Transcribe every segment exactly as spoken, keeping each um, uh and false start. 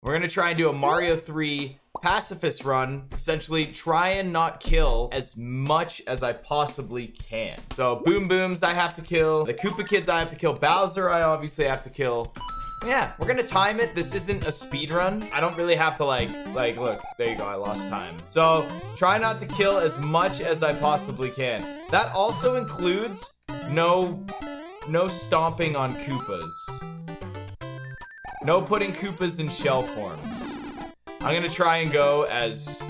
We're gonna try and do a Mario three pacifist run, essentially try and not kill as much as I possibly can. So Boom Booms I have to kill, the Koopa Kids I have to kill, Bowser I obviously have to kill. Yeah, we're gonna time it. This isn't a speed run. I don't really have to like, like, look, there you go, I lost time. So try not to kill as much as I possibly can. That also includes no, no stomping on Koopas. No putting Koopas in shell forms. I'm gonna try and go as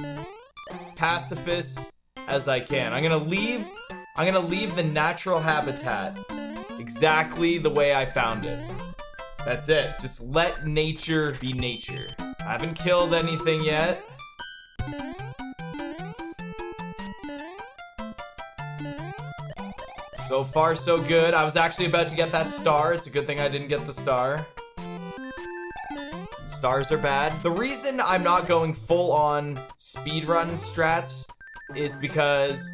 pacifist as I can. I'm gonna leave, I'm gonna leave the natural habitat exactly the way I found it. That's it. Just let nature be nature. I haven't killed anything yet. So far, so good. I was actually about to get that star. It's a good thing I didn't get the star. Stars are bad. The reason I'm not going full-on speedrun strats is because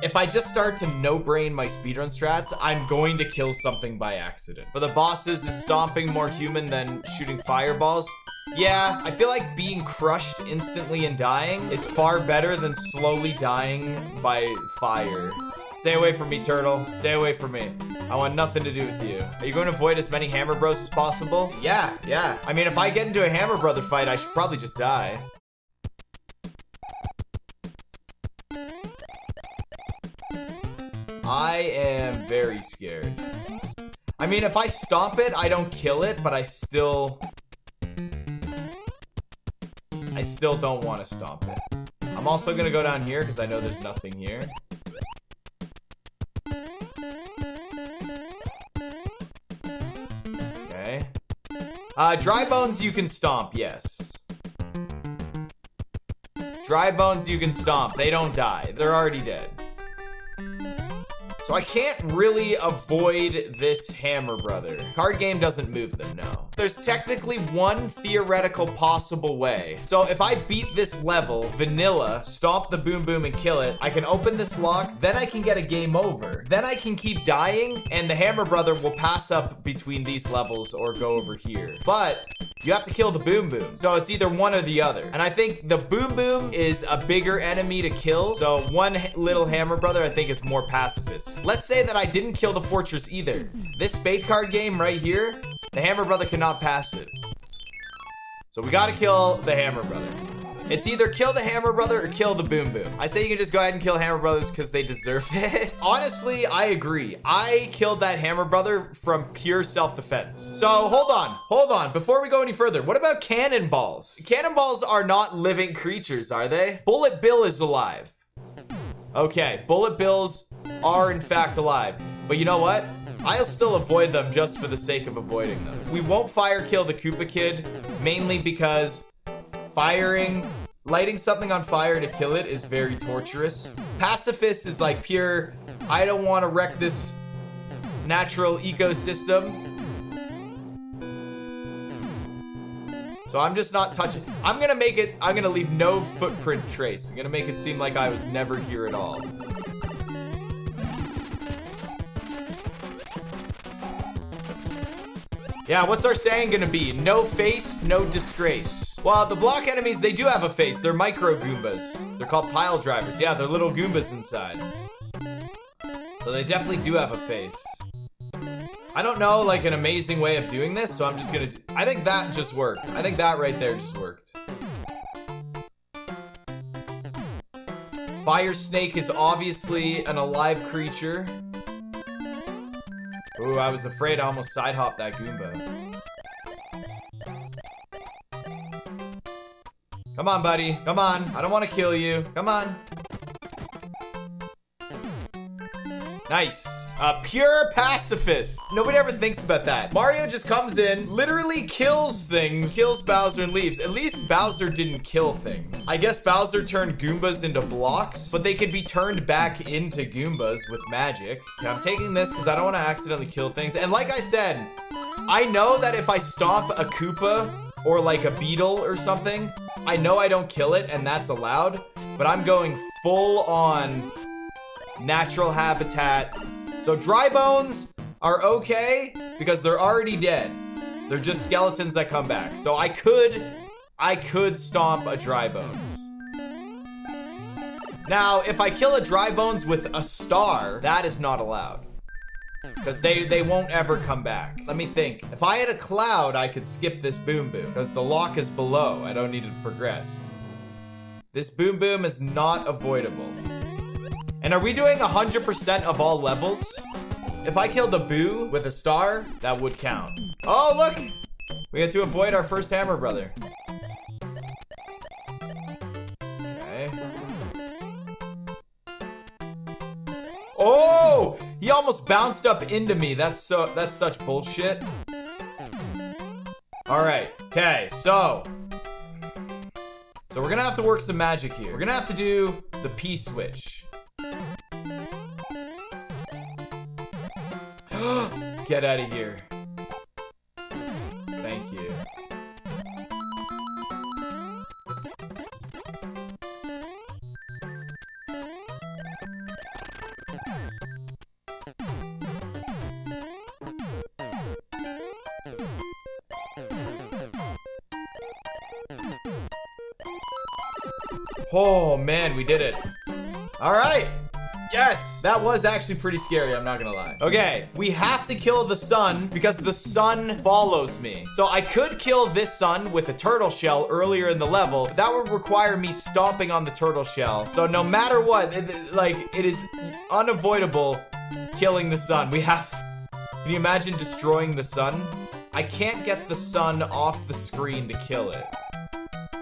if I just start to no-brain my speedrun strats, I'm going to kill something by accident. For the bosses, is stomping more human than shooting fireballs? Yeah, I feel like being crushed instantly and dying is far better than slowly dying by fire. Stay away from me, turtle. Stay away from me. I want nothing to do with you. Are you going to avoid as many Hammer Bros as possible? Yeah, yeah. I mean, if I get into a Hammer Brother fight, I should probably just die. I am very scared. I mean, if I stomp it, I don't kill it, but I still... I still don't want to stomp it. I'm also going to go down here because I know there's nothing here. Okay. Uh, Dry Bones you can stomp, yes. Dry Bones you can stomp. They don't die. They're already dead. So I can't really avoid this Hammer Brother. Card game doesn't move them, no. There's technically one theoretical possible way. So if I beat this level, vanilla, stomp the Boom Boom and kill it, I can open this lock, then I can get a game over. Then I can keep dying, and the Hammer Brother will pass up between these levels or go over here. But you have to kill the Boom Boom. So it's either one or the other. And I think the Boom Boom is a bigger enemy to kill. So one little Hammer Brother, I think, is more pacifist. Let's say that I didn't kill the fortress either. This spade card game right here, the Hammer Brother cannot pass it. So we gotta kill the Hammer Brother. It's either kill the Hammer Brother or kill the Boom Boom. I say you can just go ahead and kill Hammer Brothers because they deserve it. Honestly, I agree. I killed that Hammer Brother from pure self-defense. So hold on, hold on. Before we go any further, what about cannonballs? Cannonballs are not living creatures, are they? Bullet Bill is alive. Okay, Bullet Bills are in fact alive. But you know what? I'll still avoid them just for the sake of avoiding them. We won't fire kill the Koopa Kid, mainly because firing, lighting something on fire to kill it is very torturous. Pacifist is like pure, I don't want to wreck this natural ecosystem. So I'm just not touching. I'm gonna make it, I'm gonna leave no footprint trace. I'm gonna make it seem like I was never here at all. Yeah, what's our saying gonna be? No face, no disgrace. Well, the block enemies, they do have a face. They're micro Goombas. They're called Pile Drivers. Yeah, they're little Goombas inside. So they definitely do have a face. I don't know, like, an amazing way of doing this, so I'm just gonna... I think that just worked. I think that right there just worked. Fire Snake is obviously an alive creature. Ooh, I was afraid I almost side-hopped that Goomba. Come on, buddy. Come on. I don't want to kill you. Come on. Nice. A pure pacifist. Nobody ever thinks about that. Mario just comes in, literally kills things, kills Bowser and leaves. At least Bowser didn't kill things. I guess Bowser turned Goombas into blocks, but they could be turned back into Goombas with magic. Okay, I'm taking this because I don't want to accidentally kill things. And like I said, I know that if I stomp a Koopa or like a beetle or something, I know I don't kill it and that's allowed, but I'm going full on natural habitat. So Dry Bones are okay because they're already dead. They're just skeletons that come back. So I could, I could stomp a Dry Bones. Now, if I kill a Dry Bones with a star, that is not allowed. Because they, they won't ever come back. Let me think. If I had a cloud, I could skip this Boom Boom. Because the lock is below. I don't need to progress. This Boom Boom is not avoidable. And are we doing one hundred percent of all levels? If I killed a Boo with a star, that would count. Oh, look! We had to avoid our first Hammer Brother. Okay. Oh! He almost bounced up into me. That's so, that's such bullshit. All right. Okay, so. So we're gonna have to work some magic here. We're gonna have to do the P-Switch. Get out of here. Thank you. Oh man, we did it. All right. Yes! That was actually pretty scary, I'm not gonna lie. Okay, we have to kill the sun because the sun follows me. So I could kill this sun with a turtle shell earlier in the level. That would require me stomping on the turtle shell. So no matter what, it, like, it is unavoidable killing the sun. We have... Can you imagine destroying the sun? I can't get the sun off the screen to kill it.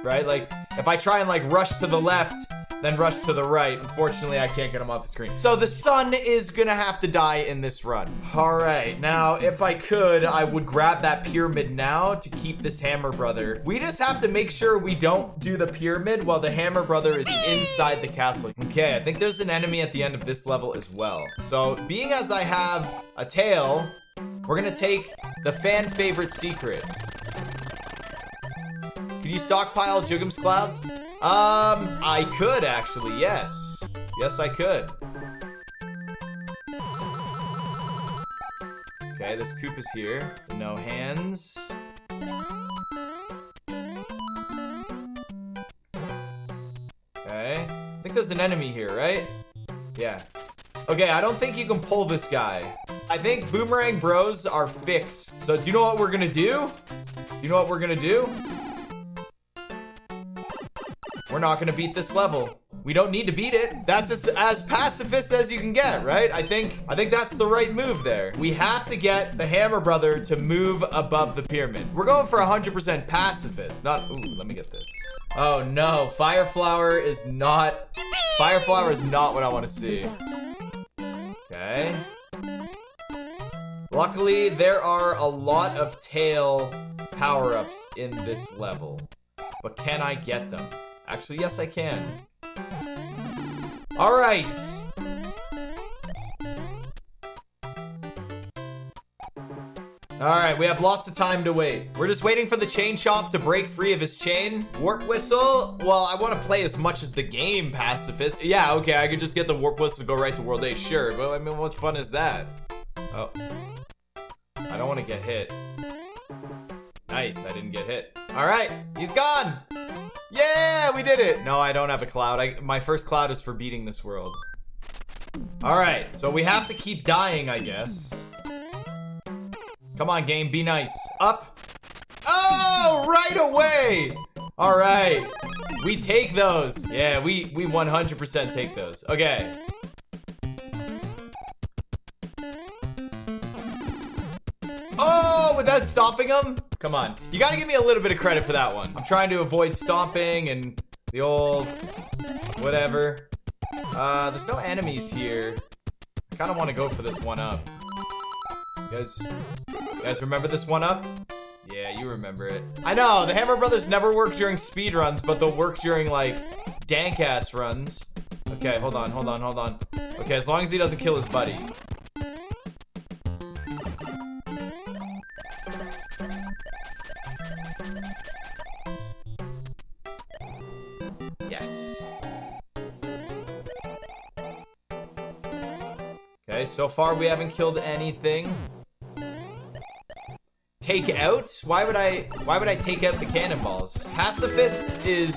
Right? Like, if I try and, like, rush to the left... then rush to the right. Unfortunately, I can't get him off the screen. So the sun is gonna have to die in this run. All right, now if I could, I would grab that pyramid now to keep this Hammer Brother. We just have to make sure we don't do the pyramid while the Hammer Brother is inside the castle. Okay, I think there's an enemy at the end of this level as well. So being as I have a tail, we're gonna take the fan favorite secret. Could you stockpile Jugum's Clouds? Um, I could actually, yes. Yes, I could. Okay, this Koopa's here. No hands. Okay. I think there's an enemy here, right? Yeah. Okay, I don't think you can pull this guy. I think Boomerang Bros are fixed. So do you know what we're gonna do? Do you know what we're gonna do? We're not gonna beat this level. We don't need to beat it. That's as, as pacifist as you can get, right? I think I think that's the right move there. We have to get the Hammer Brother to move above the pyramid. We're going for one hundred percent pacifist, not, ooh, let me get this. Oh no, Fire Flower is not, Fire Flower is not what I wanna see. Okay. Luckily, there are a lot of tail power-ups in this level, but can I get them? Actually, yes, I can. All right. All right, we have lots of time to wait. We're just waiting for the Chain Chop to break free of his chain. Warp Whistle? Well, I want to play as much as the game, pacifist. Yeah, okay, I could just get the Warp Whistle to go right to World eight, sure. But, I mean, what fun is that? Oh. I don't want to get hit. Nice, I didn't get hit. All right, he's gone. Yeah, we did it. No, I don't have a cloud. I, my first cloud is for beating this world. All right, so we have to keep dying, I guess. Come on, game, be nice. Up. Oh, right away. All right, we take those. Yeah, we, we one hundred percent take those. Okay. Oh, without stopping him? Come on. You gotta give me a little bit of credit for that one. I'm trying to avoid stomping and the old whatever. Uh, there's no enemies here. I kinda wanna go for this one up. You guys, you guys remember this one up? Yeah, you remember it. I know, the Hammer Brothers never work during speed runs, but they'll work during like dank ass runs. Okay, hold on, hold on, hold on. Okay, as long as he doesn't kill his buddy. So far, we haven't killed anything. Take out? Why would I, why would I take out the cannonballs? Pacifist is...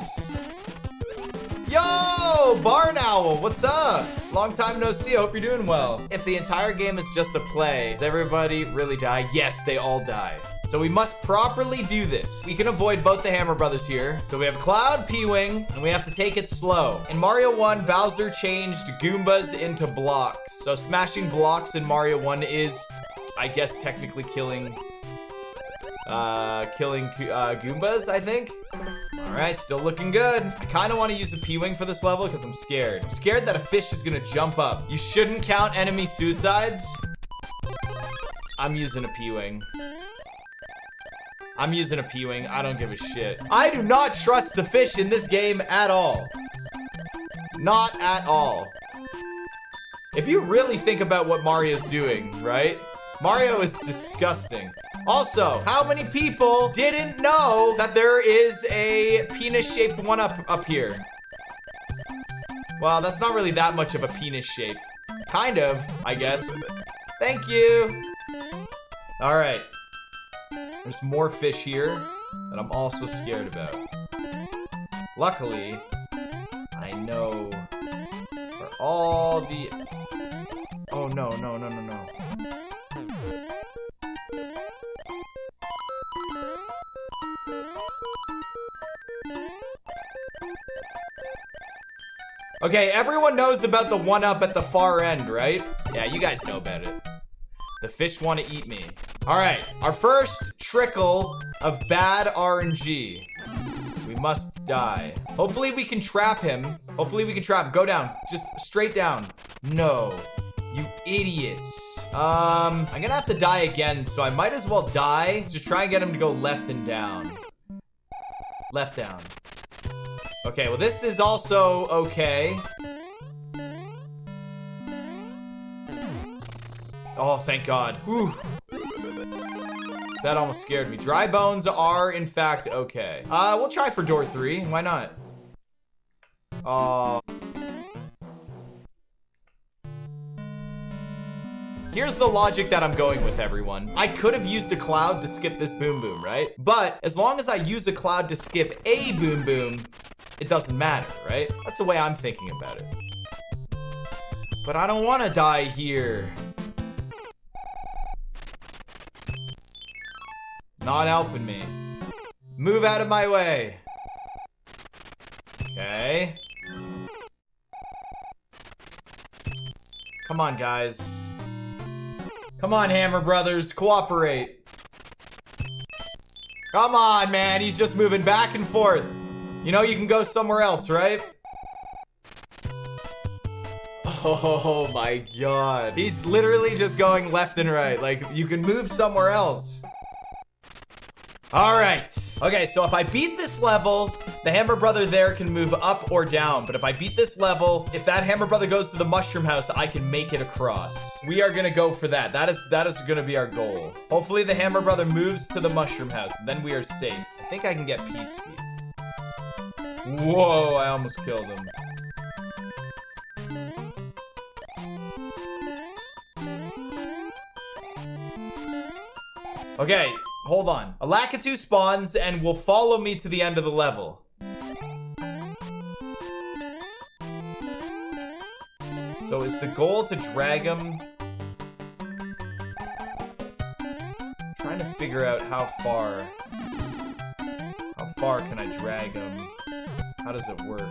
Yo, Barn Owl, what's up? Long time no see, I hope you're doing well. If the entire game is just a play, does everybody really die? Yes, they all die. So we must properly do this. We can avoid both the Hammer Brothers here. So we have Cloud, P-Wing, and we have to take it slow. In Mario one, Bowser changed Goombas into blocks. So smashing blocks in Mario one is, I guess, technically killing... Uh, killing uh, Goombas, I think. All right, still looking good. I kind of want to use a P-Wing for this level because I'm scared. I'm scared that a fish is going to jump up. You shouldn't count enemy suicides. I'm using a P-Wing. I'm using a P-Wing. I don't give a shit. I do not trust the fish in this game at all. Not at all. If you really think about what Mario's doing, right? Mario is disgusting. Also, how many people didn't know that there is a penis-shaped one-up up here? Well, that's not really that much of a penis shape. Kind of, I guess. Thank you. All right. There's more fish here that I'm also scared about. Luckily, I know where all the... Oh, no, no, no, no, no. Okay, everyone knows about the one-up at the far end, right? Yeah, you guys know about it. The fish want to eat me. All right, our first trickle of bad R N G. We must die. Hopefully we can trap him. Hopefully we can trap. Go down, just straight down. No, you idiots. Um, I'm gonna have to die again, so I might as well die to try and get him to go left and down. Left down. Okay, well this is also okay. Oh, thank God. Whew. That almost scared me. Dry bones are, in fact, okay. Uh, we'll try for door three. Why not? Oh. Here's the logic that I'm going with, everyone. I could have used a cloud to skip this Boom Boom, right? But as long as I use a cloud to skip a Boom Boom, it doesn't matter, right? That's the way I'm thinking about it. But I don't want to die here. Not helping me. Move out of my way. Okay. Come on, guys. Come on, Hammer Brothers. Cooperate. Come on, man. He's just moving back and forth. You know you can go somewhere else, right? Oh my God. He's literally just going left and right. Like, you can move somewhere else. All right. Okay, so if I beat this level, the Hammer Brother there can move up or down. But if I beat this level, if that Hammer Brother goes to the Mushroom House, I can make it across. We are gonna go for that. That is that is gonna be our goal. Hopefully the Hammer Brother moves to the Mushroom House, and then we are safe. I think I can get Peace Speed. Whoa, I almost killed him. Okay. Hold on. A Lakitu spawns and will follow me to the end of the level. So is the goal to drag him? I'm trying to figure out how far. How far can I drag him? How does it work?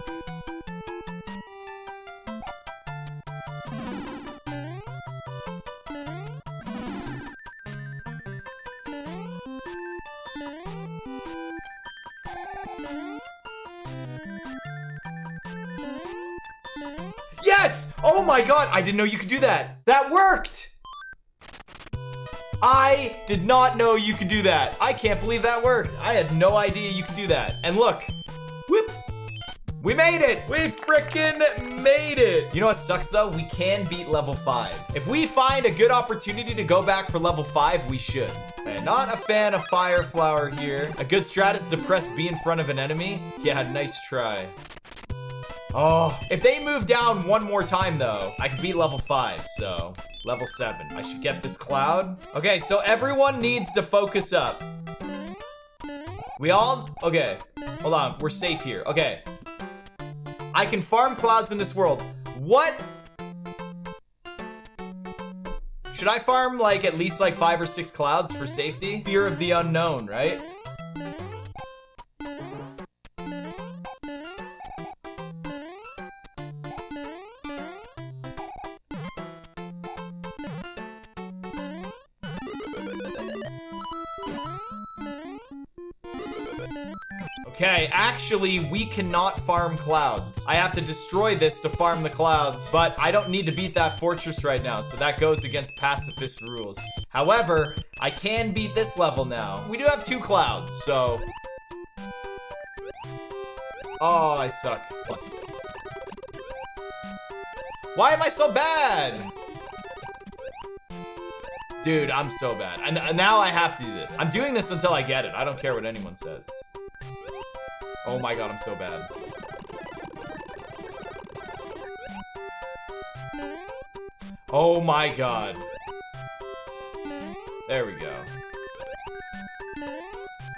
Oh my God, I didn't know you could do that. That worked. I did not know you could do that. I can't believe that worked. I had no idea you could do that. And look, whoop, we made it. We freaking made it. You know what sucks though? We can beat level five. If we find a good opportunity to go back for level five, we should. And not a fan of Fire Flower here. A good strat is to press B in front of an enemy. Yeah, nice try. Oh, if they move down one more time though, I could be level five, so level seven. I should get this cloud. Okay, so everyone needs to focus up. We all, okay, hold on, we're safe here, okay. I can farm clouds in this world. What? Should I farm like at least like five or six clouds for safety? Fear of the unknown, right? Okay, actually, we cannot farm clouds. I have to destroy this to farm the clouds, but I don't need to beat that fortress right now, so that goes against pacifist rules. However, I can beat this level now. We do have two clouds, so... Oh, I suck. Why am I so bad? Dude, I'm so bad. And now I have to do this. I'm doing this until I get it. I don't care what anyone says. Oh my god, I'm so bad. Oh my god. There we go.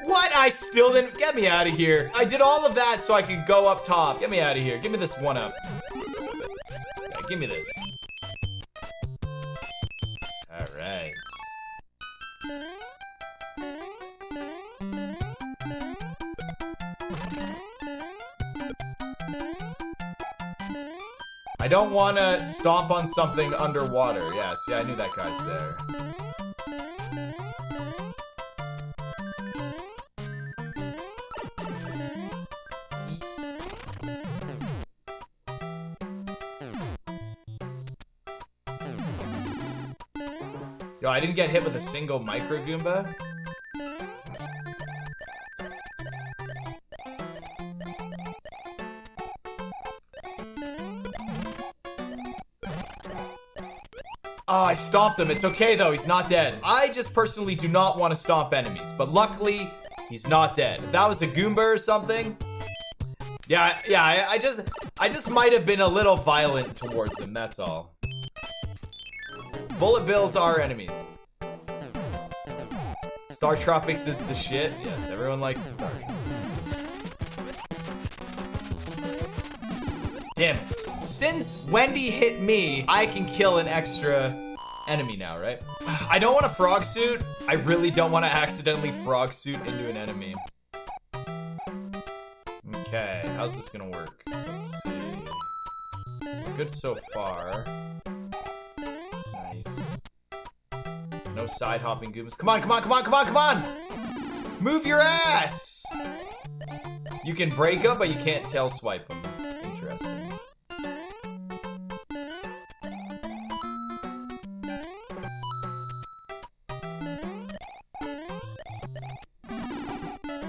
What? I still didn't... Get me out of here. I did all of that so I could go up top. Get me out of here. Give me this one up. Yeah, give me this. Alright. I don't want to stomp on something underwater. Yes, yeah, I knew that guy's there. Yo, I didn't get hit with a single micro Goomba. Oh, I stomped him. It's okay, though. He's not dead. I just personally do not want to stomp enemies, but luckily, he's not dead. If that was a Goomba or something... Yeah, yeah, I, I just... I just might have been a little violent towards him, that's all. Bullet Bills are enemies. Star Tropics is the shit. Yes, everyone likes the Star Tropics. Damn it. Since Wendy hit me, I can kill an extra enemy now, right? I don't want to frog suit. I really don't want to accidentally frog suit into an enemy. Okay, how's this gonna work? Let's see. Good so far. Nice. No side hopping Goombas. Come on, come on, come on, come on, come on! Move your ass! You can break them, but you can't tail swipe them. Interesting.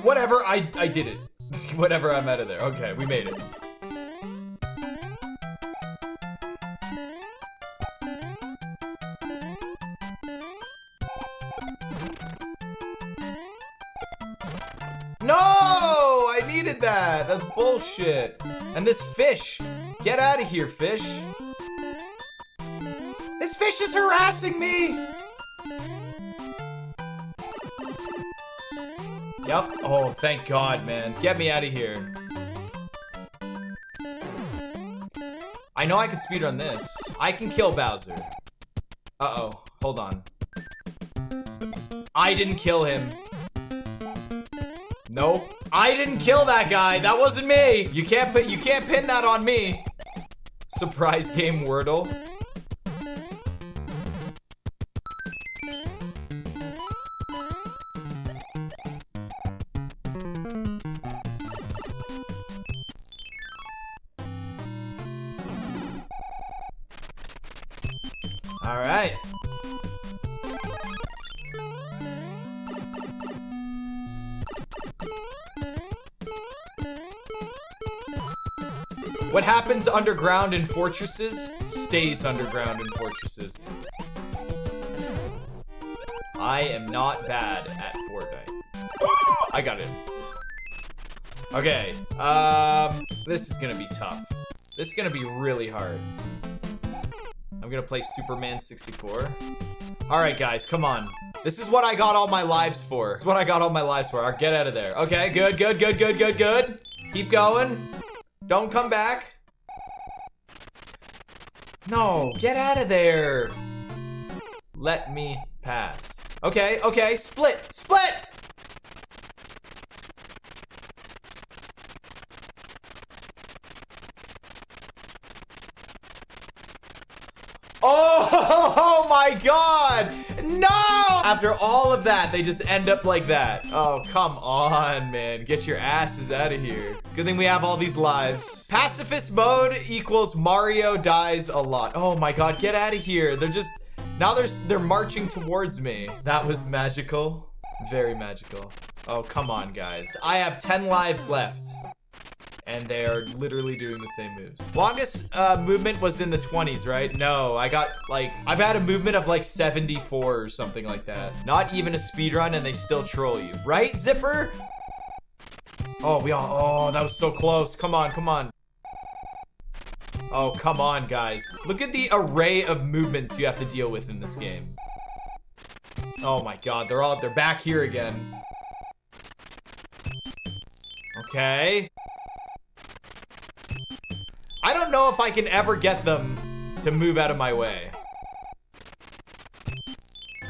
Whatever, I, I did it. Whatever, I'm out of there. Okay, we made it. No! I needed that! That's bullshit. And this fish. Get out of here, fish. This fish is harassing me! Yep. Oh, thank God, man. Get me out of here. I know I could speedrun this. I can kill Bowser. Uh-oh. Hold on. I didn't kill him. Nope. I didn't kill that guy. That wasn't me. You can't put, you can't pin that on me. Surprise game Wordle. Alright. What happens underground in fortresses stays underground in fortresses. I am not bad at Fortnite. I got it. Okay. Um, this is gonna be tough. This is gonna be really hard. I'm gonna play Superman sixty-four. Alright guys, come on. This is what I got all my lives for. This is what I got all my lives for. All right, get out of there. Okay, good, good, good, good, good, good. Keep going. Don't come back. No, get out of there. Let me pass. Okay, okay, split, split! Oh my god! No! After all of that, they just end up like that. Oh, come on, man. Get your asses out of here. It's a good thing we have all these lives. Pacifist mode equals Mario dies a lot. Oh my god, get out of here. They're just... Now they're, they're marching towards me. That was magical. Very magical. Oh, come on, guys. I have ten lives left. And they are literally doing the same moves. Longest uh, movement was in the twenties, right? No, I got like... I've had a movement of like seventy-four or something like that. Not even a speedrun and they still troll you. Right, Zipper? Oh, we all... Oh, that was so close. Come on, come on. Oh, come on, guys. Look at the array of movements you have to deal with in this game. Oh my god, they're all... They're back here again. Okay. I don't know if I can ever get them to move out of my way.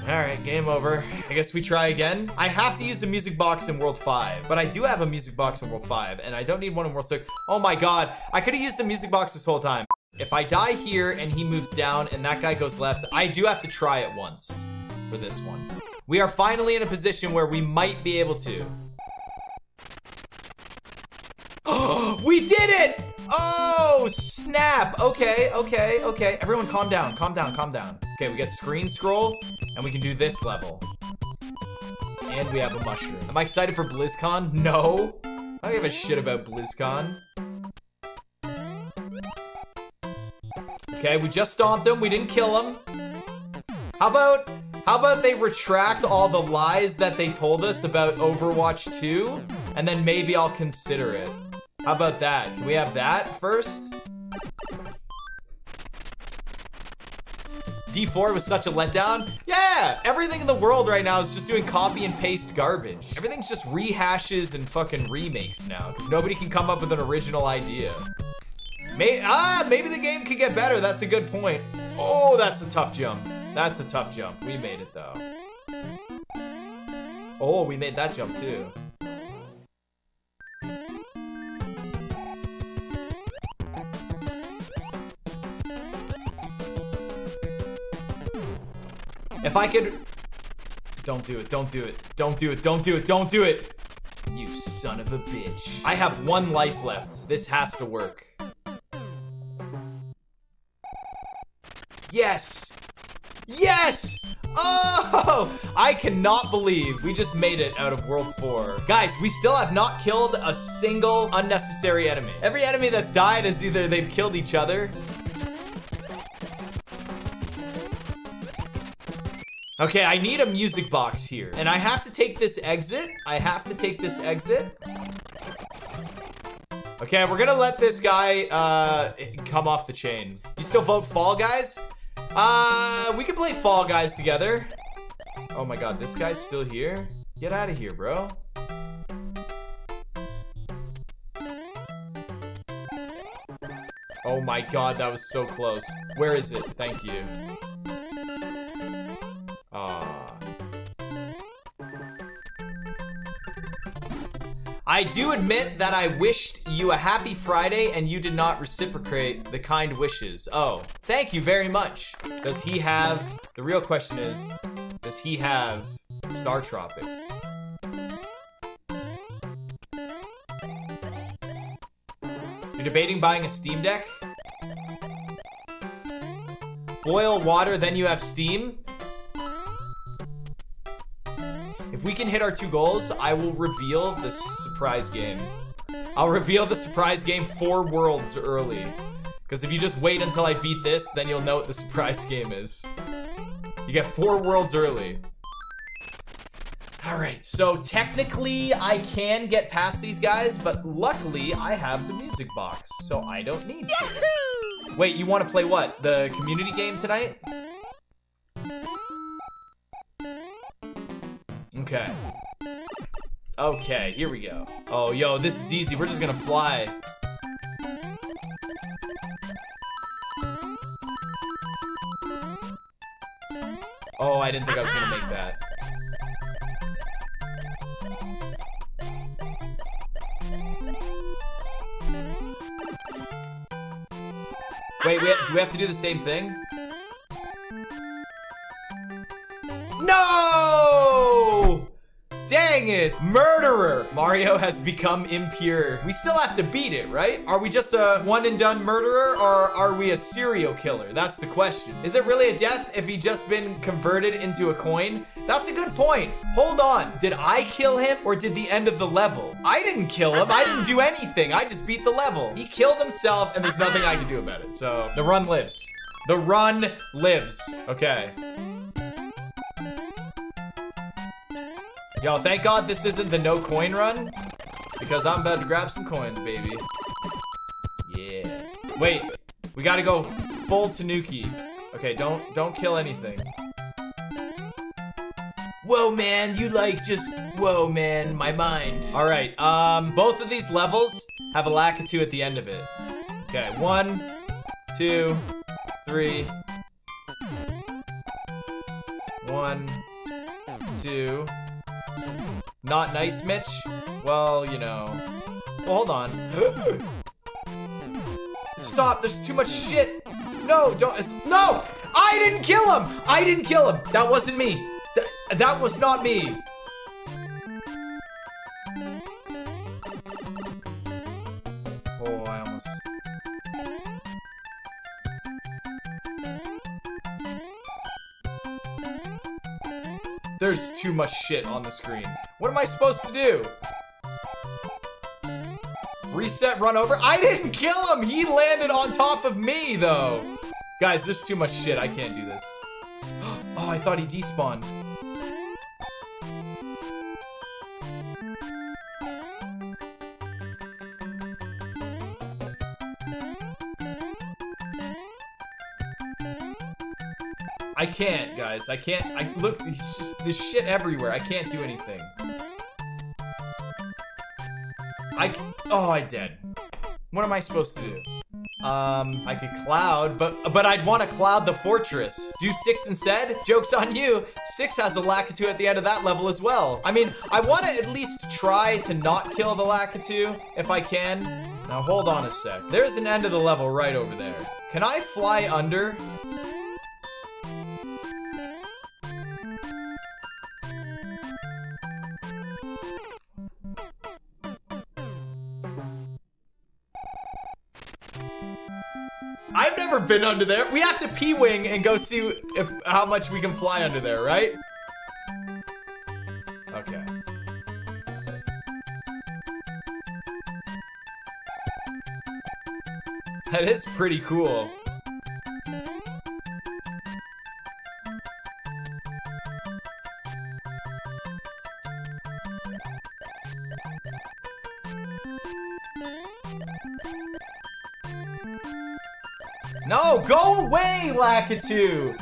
Alright, game over. I guess we try again. I have to use a music box in World five, but I do have a music box in World five, and I don't need one in World six. Oh my god, I could have used the music box this whole time. If I die here and he moves down and that guy goes left, I do have to try it once for this one. We are finally in a position where we might be able to. Oh, we did it! Oh, snap. Okay, okay, okay. Everyone calm down, calm down, calm down. Okay, we get screen scroll, and we can do this level. And we have a mushroom. Am I excited for BlizzCon? No. I don't give a shit about BlizzCon. Okay, we just stomped him. We didn't kill him. How about, how about they retract all the lies that they told us about Overwatch two? And then maybe I'll consider it. How about that? Can we have that first? D four was such a letdown. Yeah! Everything in the world right now is just doing copy and paste garbage. Everything's just rehashes and fucking remakes now. Nobody can come up with an original idea. May ah, maybe the game could get better. That's a good point. Oh, that's a tough jump. That's a tough jump. We made it though. Oh, we made that jump too. If I could... Don't do it, don't do it, don't do it, don't do it, don't do it! You son of a bitch. I have one life left. This has to work. Yes! Yes! Oh! I cannot believe we just made it out of World four. Guys, we still have not killed a single unnecessary enemy. Every enemy that's died is either they've killed each other... Okay, I need a music box here. And I have to take this exit. I have to take this exit. Okay, we're gonna let this guy uh, come off the chain. You still vote Fall Guys? Uh, we can play Fall Guys together. Oh my god, this guy's still here? Get out of here, bro. Oh my god, that was so close. Where is it? Thank you. I do admit that I wished you a happy Friday and you did not reciprocate the kind wishes. Oh, thank you very much. Does he have... The real question is, does he have Star Tropics? You're debating buying a Steam Deck? Boil water, then you have Steam? If we can hit our two goals, I will reveal the surprise game. I'll reveal the surprise game four worlds early. Because if you just wait until I beat this, then you'll know what the surprise game is. You get four worlds early. Alright, so technically I can get past these guys, but luckily I have the music box, so I don't need to. Yahoo! Wait, you want to play what? The community game tonight? Okay. Okay, here we go. Oh, yo, this is easy. We're just gonna fly. Oh, I didn't think I was gonna make that. Wait, we have, do we have to do the same thing? No! Dang it! Murderer! Mario has become impure. We still have to beat it, right? Are we just a one and done murderer, or are we a serial killer? That's the question. Is it really a death if he just been converted into a coin? That's a good point. Hold on. Did I kill him, or did the end of the level? I didn't kill him. I didn't do anything. I just beat the level. He killed himself, and there's nothing I can do about it. So the run lives. The run lives. Okay. Yo, thank God this isn't the no coin run, because I'm about to grab some coins, baby. Yeah. Wait. We gotta go full Tanuki. Okay, don't don't kill anything. Whoa, man, you like just, whoa, man, my mind. All right, um, both of these levels have a Lakitu at the end of it. Okay, one, two, three. One, two. Not nice, Mitch? Well, you know. Well, hold on. Stop, there's too much shit. No, don't, it's, no! I didn't kill him! I didn't kill him! That wasn't me. That was not me. Oh, I almost. There's too much shit on the screen. What am I supposed to do? Reset, run over. I didn't kill him. He landed on top of me, though. Guys, there's too much shit. I can't do this. Oh, I thought he despawned. I can't, guys. I can't. I look. It's just this shit everywhere. I can't do anything. I. Oh, I dead. What am I supposed to do? Um, I could cloud, but but I'd want to cloud the fortress. Do six instead? Joke's on you. Six has a Lakitu at the end of that level as well. I mean, I want to at least try to not kill the Lakitu if I can. Now hold on a sec. There's an end of the level right over there. Can I fly under? I've never been under there. We have to P-wing and go see if how much we can fly under there, right? Okay. That is pretty cool. No, go away, Lakitu!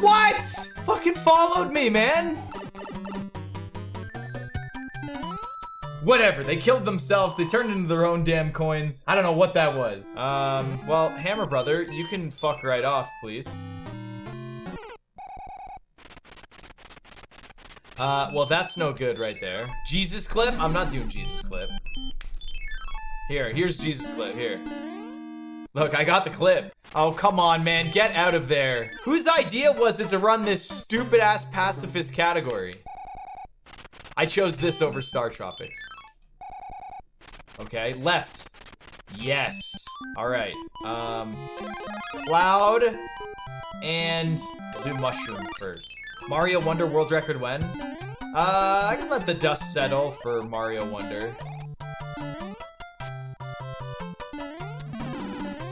What? Fucking followed me, man! Whatever, they killed themselves, they turned into their own damn coins. I don't know what that was. Um, well, Hammer Brother, you can fuck right off, please. Uh, well, that's no good right there. Jesus clip? I'm not doing Jesus clip. Here, here's Jesus clip, here. Look, I got the clip. Oh, come on, man. Get out of there. Whose idea was it to run this stupid-ass pacifist category? I chose this over Star Tropics. Okay, left. Yes. All right. Um, cloud and we'll do mushroom first. Mario Wonder world record when? Uh, I can let the dust settle for Mario Wonder.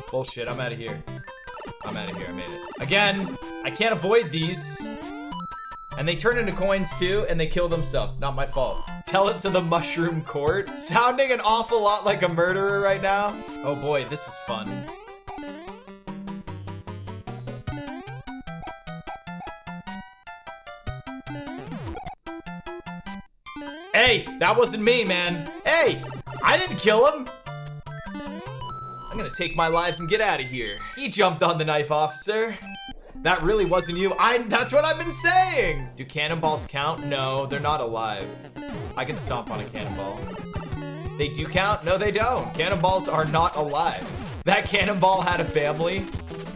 Bullshit, I'm out of here. I'm out of here, I made it. Again, I can't avoid these. And they turn into coins too, and they kill themselves. Not my fault. Tell it to the mushroom court. Sounding an awful lot like a murderer right now. Oh boy, this is fun. Hey, that wasn't me, man. Hey, I didn't kill him. I'm gonna take my lives and get out of here. He jumped on the knife, officer. That really wasn't you. I, that's what I've been saying. Do cannonballs count? No, they're not alive. I can stomp on a cannonball. They do count? No, they don't. Cannonballs are not alive. That cannonball had a family.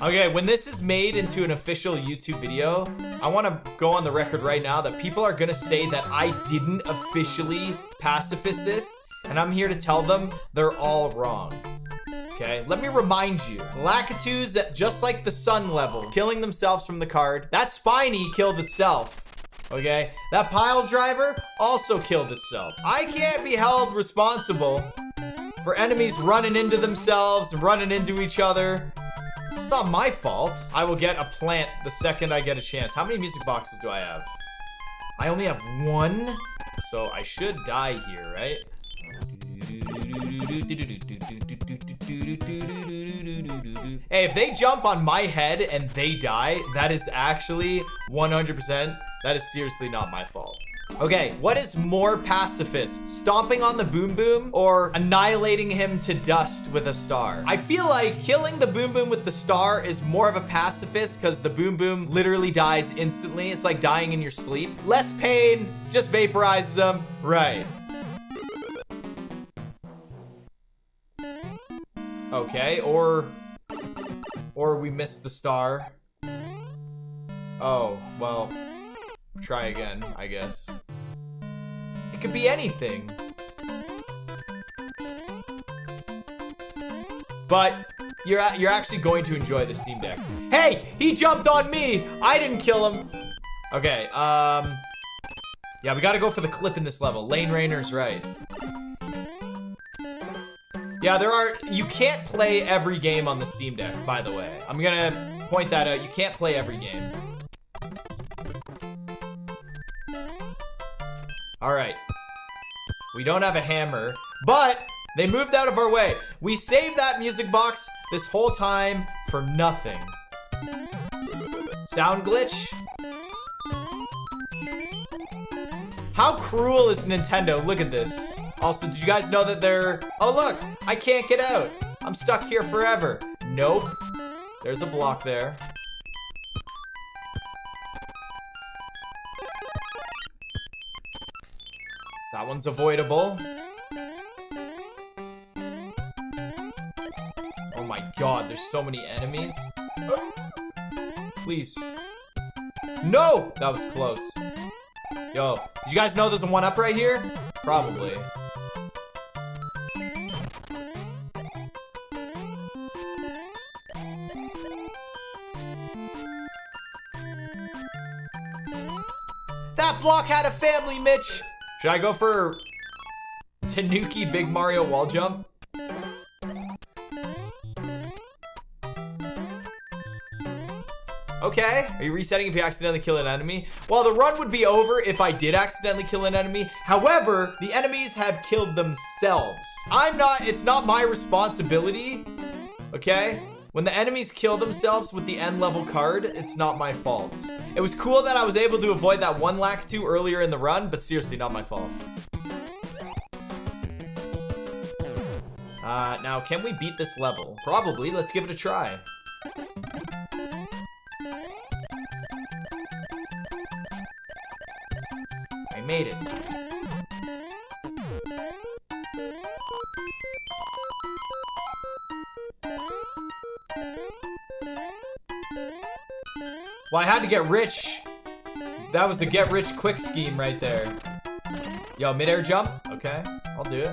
Okay, when this is made into an official YouTube video, I want to go on the record right now that people are gonna say that I didn't officially pacifist this, and I'm here to tell them they're all wrong. Okay, let me remind you, Lakitu's at just like the sun level, killing themselves from the card. That Spiny killed itself, okay? That Pile Driver also killed itself. I can't be held responsible for enemies running into themselves and running into each other. It's not my fault. I will get a plant the second I get a chance. How many music boxes do I have? I only have one, so I should die here, right? Hey, if they jump on my head and they die, that is actually one hundred percent. That is seriously not my fault. Okay, what is more pacifist? Stomping on the Boom Boom or annihilating him to dust with a star? I feel like killing the Boom Boom with the star is more of a pacifist because the Boom Boom literally dies instantly. It's like dying in your sleep. Less pain, just vaporizes him. Right. Okay, or... Or we missed the star. Oh, well... Try again, I guess. It could be anything. But you're you're actually going to enjoy the Steam Deck. Hey, he jumped on me. I didn't kill him. Okay. Um. Yeah, we gotta go for the clip in this level. Lane Rainer's right. Yeah, there are. You can't play every game on the Steam Deck, by the way. I'm gonna point that out. You can't play every game. All right, we don't have a hammer, but they moved out of our way. We saved that music box this whole time for nothing. Sound glitch? How cruel is Nintendo? Look at this. Also, did you guys know that they're... Oh, look, I can't get out. I'm stuck here forever. Nope. There's a block there. That one's avoidable. Oh my god, there's so many enemies. Please. No! That was close. Yo, did you guys know there's a one-up right here? Probably. That block had a family, Mitch! Should I go for Tanuki Big Mario wall jump? Okay. Are you resetting if you accidentally kill an enemy? Well, the run would be over if I did accidentally kill an enemy. However, the enemies have killed themselves. I'm not, it's not my responsibility. Okay? When the enemies kill themselves with the end level card, it's not my fault. It was cool that I was able to avoid that one Lakitu earlier in the run, but seriously, not my fault. Uh, now, can we beat this level? Probably. Let's give it a try. I made it. Well, I had to get rich. That was the get rich quick scheme right there. Yo, midair jump? Okay, I'll do it.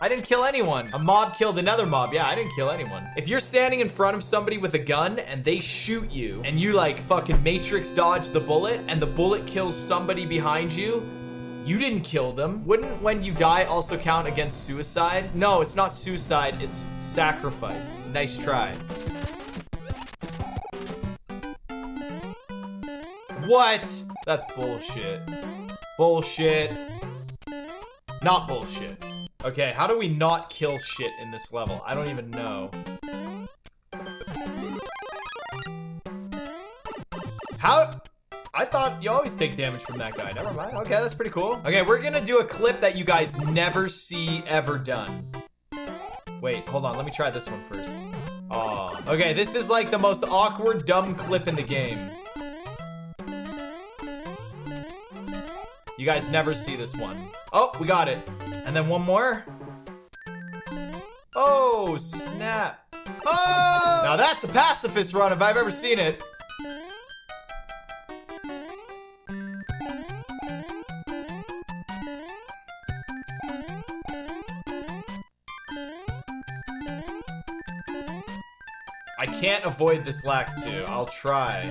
I didn't kill anyone. A mob killed another mob. Yeah, I didn't kill anyone. If you're standing in front of somebody with a gun and they shoot you and you like fucking matrix dodge the bullet and the bullet kills somebody behind you, you didn't kill them. Wouldn't when you die also count against suicide? No, it's not suicide, it's sacrifice. Nice try. What? That's bullshit. Bullshit. Not bullshit. Okay, how do we not kill shit in this level? I don't even know. How? I thought you always take damage from that guy. Never mind. Okay, that's pretty cool. Okay, we're gonna do a clip that you guys never see ever done. Wait, hold on. Let me try this one first. Aw. Okay, this is like the most awkward, dumb clip in the game. You guys never see this one. Oh, we got it. And then one more. Oh, snap. Oh! Now that's a pacifist run if I've ever seen it. I can't avoid this Lakitu. I'll try.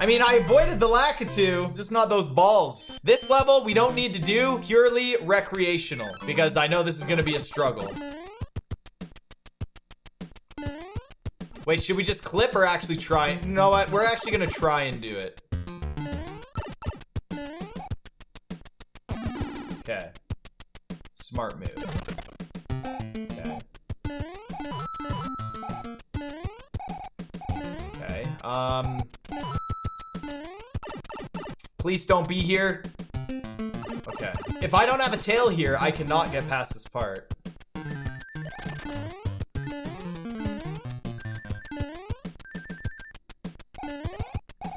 I mean, I avoided the Lakitu, just not those balls. This level, we don't need to do purely recreational, because I know this is gonna be a struggle. Wait, should we just clip or actually try? You know what? We're actually gonna try and do it. Okay. Smart move. Okay. Okay, um... please don't be here. Okay. If I don't have a tail here, I cannot get past this part.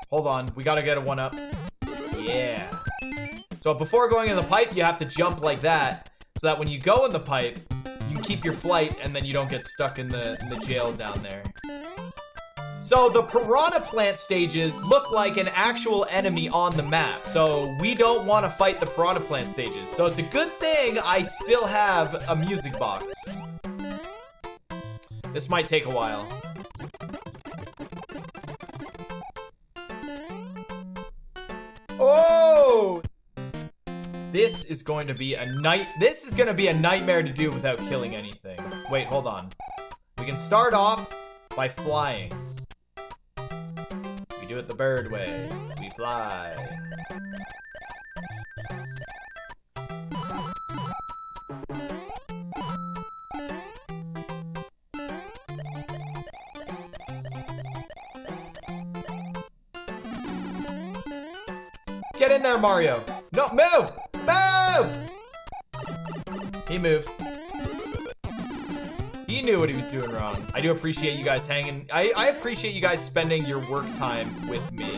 Hold on. We gotta get a one-up. Yeah. So before going in the pipe, you have to jump like that, so that when you go in the pipe, you keep your flight, and then you don't get stuck in the, in the jail down there. So the Piranha Plant stages look like an actual enemy on the map. So we don't want to fight the Piranha Plant stages. So it's a good thing I still have a music box. This might take a while. Oh! This is going to be a night. This is going to be a nightmare to do without killing anything. Wait, hold on. We can start off by flying. Do it the bird way. We fly. Get in there, Mario. No, move! Move! He moved. He knew what he was doing wrong. I do appreciate you guys hanging. I, I appreciate you guys spending your work time with me.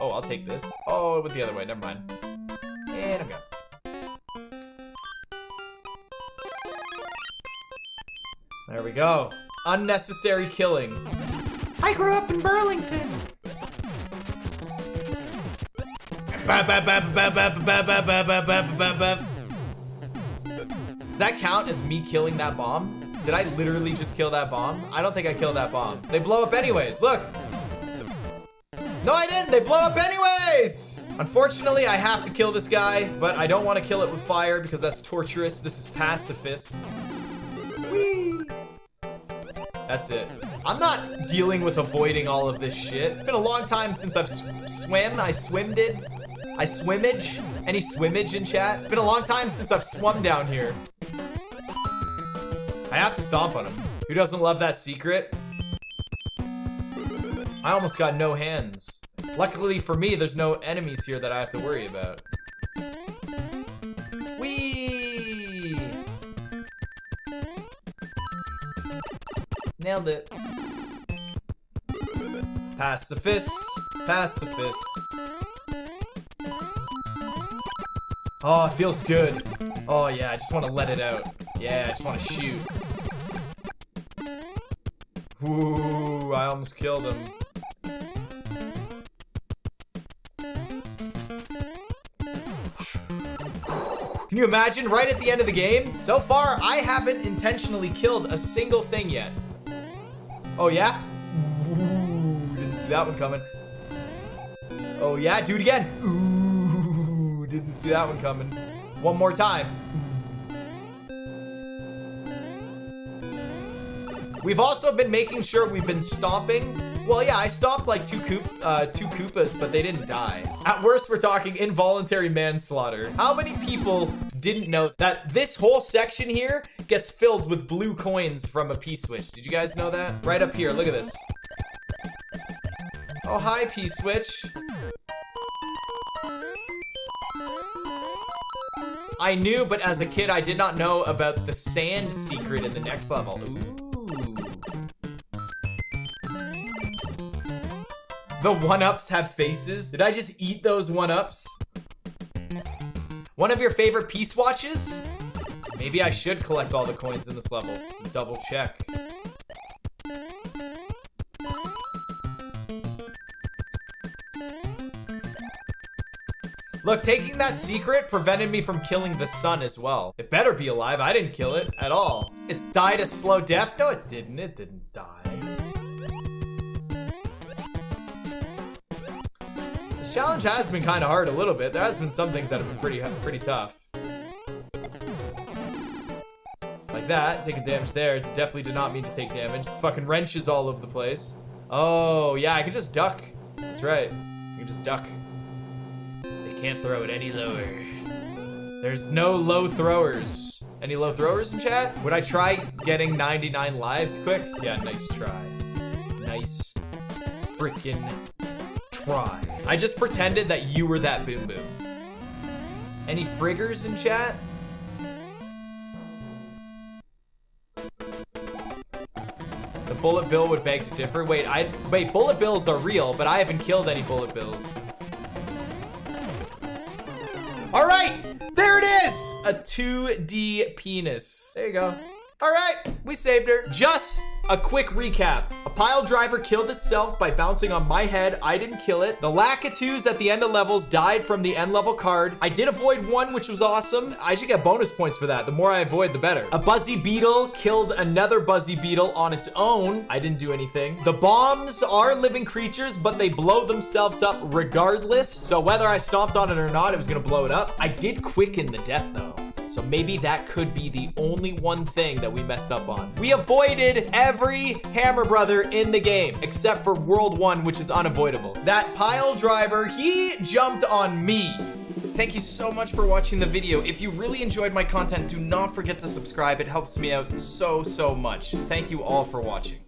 Oh, I'll take this. Oh, it went the other way. Never mind. And I'm gone. There we go. Unnecessary killing. I grew up in Burlington. Does that count as me killing that bomb? Did I literally just kill that bomb? I don't think I killed that bomb. They blow up anyways, look. No, I didn't, they blow up anyways! Unfortunately, I have to kill this guy, but I don't want to kill it with fire because that's torturous. This is pacifist. Whee! That's it. I'm not dealing with avoiding all of this shit. It's been a long time since I've swim, I swimmed it. I swimmage, any swimmage in chat? It's been a long time since I've swum down here. I have to stomp on him. Who doesn't love that secret? I almost got no hands. Luckily for me, there's no enemies here that I have to worry about. Whee! Nailed it. Pacifist. Pacifist. Oh, it feels good. Oh yeah, I just want to let it out. Yeah, I just want to shoot. Ooh, I almost killed him. Can you imagine right at the end of the game? So far, I haven't intentionally killed a single thing yet. Oh, yeah? Ooh, didn't see that one coming. Oh, yeah? Do it again. Ooh, didn't see that one coming. One more time. We've also been making sure we've been stomping. Well, yeah, I stomped like two, Koop, uh, two Koopas, but they didn't die. At worst, we're talking involuntary manslaughter. How many people didn't know that this whole section here gets filled with blue coins from a P-Switch? Did you guys know that? Right up here, look at this. Oh, hi, P-Switch. I knew, but as a kid, I did not know about the sand secret in the next level. Ooh. The one-ups have faces. Did I just eat those one-ups? One of your favorite Peace Watches? Maybe I should collect all the coins in this level. Double check. Look, taking that secret prevented me from killing the sun as well. It better be alive. I didn't kill it at all. It died a slow death. No, it didn't. It didn't die. This challenge has been kind of hard a little bit. There has been some things that have been pretty, pretty tough. Like that, taking damage there. Definitely did not mean to take damage. It's fucking wrenches all over the place. Oh, yeah, I can just duck. That's right. I can just duck. They can't throw it any lower. There's no low throwers. Any low throwers in chat? Would I try getting ninety-nine lives quick? Yeah, nice try. Nice freaking try. I just pretended that you were that Boom Boom. Any friggers in chat? The Bullet Bill would beg to differ. Wait, I wait, Bullet Bills are real, but I haven't killed any Bullet Bills. All right, there it is! A two D penis. There you go. All right, we saved her. Just a quick recap. A pile driver killed itself by bouncing on my head. I didn't kill it. The Lakitus at the end of levels died from the end level card. I did avoid one, which was awesome. I should get bonus points for that. The more I avoid, the better. A Buzzy Beetle killed another Buzzy Beetle on its own. I didn't do anything. The bombs are living creatures, but they blow themselves up regardless. So whether I stomped on it or not, it was gonna blow it up. I did quicken the death though. So maybe that could be the only one thing that we messed up on. We avoided every Hammer Brother in the game, except for World One, which is unavoidable. That pile driver, he jumped on me. Thank you so much for watching the video. If you really enjoyed my content, do not forget to subscribe. It helps me out so, so much. Thank you all for watching.